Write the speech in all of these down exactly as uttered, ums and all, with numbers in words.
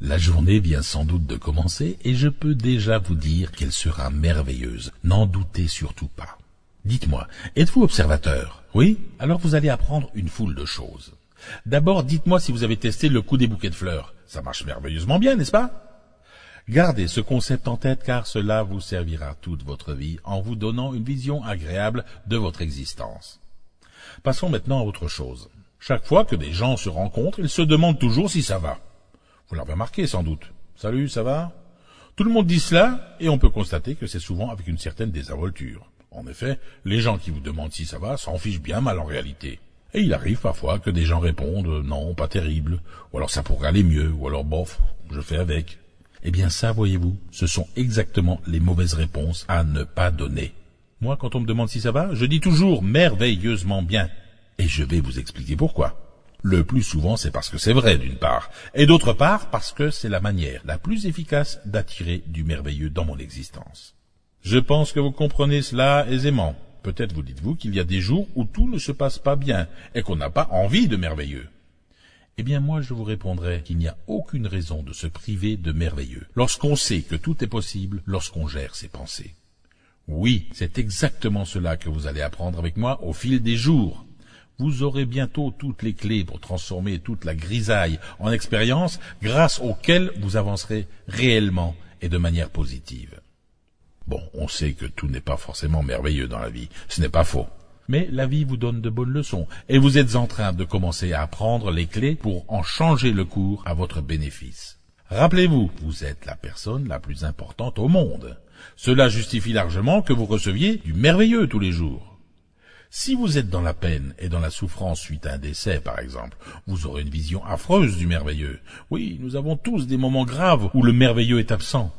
La journée vient sans doute de commencer et je peux déjà vous dire qu'elle sera merveilleuse. N'en doutez surtout pas. Dites-moi, êtes-vous observateur? Oui? Alors vous allez apprendre une foule de choses. D'abord, dites-moi si vous avez testé le coup des bouquets de fleurs. Ça marche merveilleusement bien, n'est-ce pas? Gardez ce concept en tête car cela vous servira toute votre vie en vous donnant une vision agréable de votre existence. Passons maintenant à autre chose. Chaque fois que des gens se rencontrent, ils se demandent toujours si ça va. Vous l'avez remarqué sans doute. Salut, ça va? Tout le monde dit cela et on peut constater que c'est souvent avec une certaine désinvolture. En effet, les gens qui vous demandent si ça va s'en fichent bien mal en réalité. Et il arrive parfois que des gens répondent « non, pas terrible » ou alors « ça pourrait aller mieux » ou alors « bof, je fais avec ». Eh bien ça, voyez-vous, ce sont exactement les mauvaises réponses à ne pas donner. Moi, quand on me demande si ça va, je dis toujours « merveilleusement bien ». Et je vais vous expliquer pourquoi. Le plus souvent, c'est parce que c'est vrai, d'une part, et d'autre part, parce que c'est la manière la plus efficace d'attirer du merveilleux dans mon existence. Je pense que vous comprenez cela aisément. Peut-être vous dites-vous qu'il y a des jours où tout ne se passe pas bien, et qu'on n'a pas envie de merveilleux. Eh bien, moi, je vous répondrai qu'il n'y a aucune raison de se priver de merveilleux, lorsqu'on sait que tout est possible, lorsqu'on gère ses pensées. Oui, c'est exactement cela que vous allez apprendre avec moi au fil des jours. Vous aurez bientôt toutes les clés pour transformer toute la grisaille en expérience grâce auxquelles vous avancerez réellement et de manière positive. Bon, on sait que tout n'est pas forcément merveilleux dans la vie, ce n'est pas faux. Mais la vie vous donne de bonnes leçons et vous êtes en train de commencer à apprendre les clés pour en changer le cours à votre bénéfice. Rappelez-vous, vous êtes la personne la plus importante au monde. Cela justifie largement que vous receviez du merveilleux tous les jours. Si vous êtes dans la peine et dans la souffrance suite à un décès, par exemple, vous aurez une vision affreuse du merveilleux. Oui, nous avons tous des moments graves où le merveilleux est absent.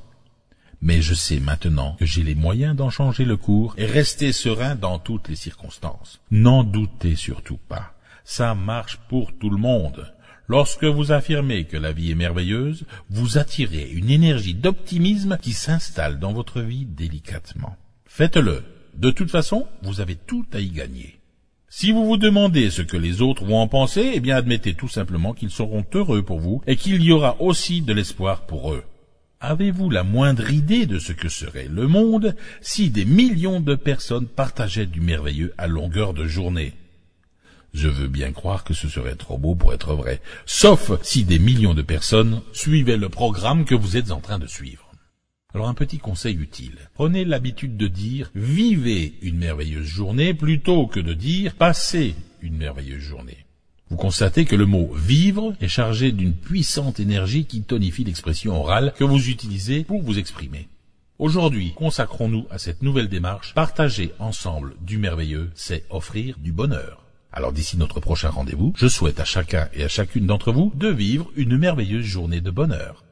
Mais je sais maintenant que j'ai les moyens d'en changer le cours et rester serein dans toutes les circonstances. N'en doutez surtout pas. Ça marche pour tout le monde. Lorsque vous affirmez que la vie est merveilleuse, vous attirez une énergie d'optimisme qui s'installe dans votre vie délicatement. Faites-le. De toute façon, vous avez tout à y gagner. Si vous vous demandez ce que les autres vont en penser, eh bien admettez tout simplement qu'ils seront heureux pour vous et qu'il y aura aussi de l'espoir pour eux. Avez-vous la moindre idée de ce que serait le monde si des millions de personnes partageaient du merveilleux à longueur de journée? Je veux bien croire que ce serait trop beau pour être vrai, sauf si des millions de personnes suivaient le programme que vous êtes en train de suivre. Alors un petit conseil utile. Prenez l'habitude de dire « vivez une merveilleuse journée » plutôt que de dire « passez une merveilleuse journée ». Vous constatez que le mot « vivre » est chargé d'une puissante énergie qui tonifie l'expression orale que vous utilisez pour vous exprimer. Aujourd'hui, consacrons-nous à cette nouvelle démarche. Partager ensemble du merveilleux, c'est offrir du bonheur. Alors d'ici notre prochain rendez-vous, je souhaite à chacun et à chacune d'entre vous de vivre une merveilleuse journée de bonheur.